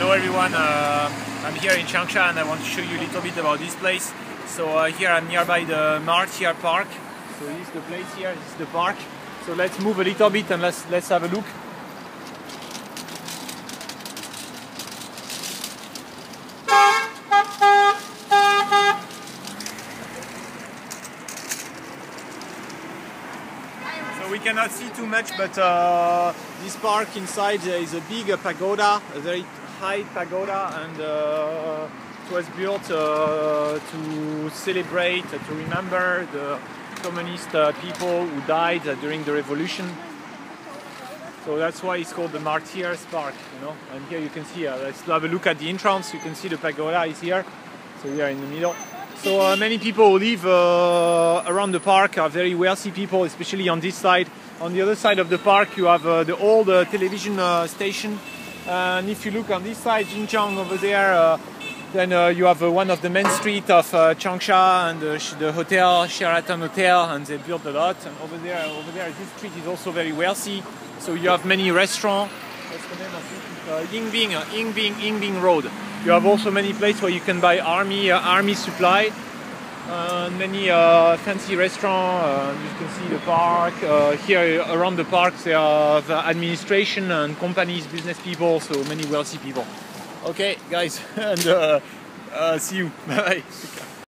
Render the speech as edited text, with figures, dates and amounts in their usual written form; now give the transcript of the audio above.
Hello everyone, I'm here in Changsha and I want to show you a little bit about this place. So here I'm nearby the Martyr's Park. So this is the place here, this is the park. So let's move a little bit and let's have a look. We cannot see too much, but this park inside there is a big pagoda, a very high pagoda, and it was built to celebrate, to remember the communist people who died during the revolution. So that's why it's called the Martyr's Park, you know. And here you can see, let's have a look at the entrance. You can see the pagoda is here, so we are in the middle. So many people who live around the park are very wealthy people, especially on this side. On the other side of the park you have the old television station, and if you look on this side, Jinjiang over there, then you have one of the main streets of Changsha, and the hotel, Sheraton Hotel, and they built a lot. And over there, this street is also very wealthy, so you have many restaurants. That's the name of Yingbing, Yingbing Road. You have also many places where you can buy army supply, many fancy restaurants. You can see the park. Here around the park there are the administration and companies, business people, so many wealthy people. Okay guys, and see you. Bye.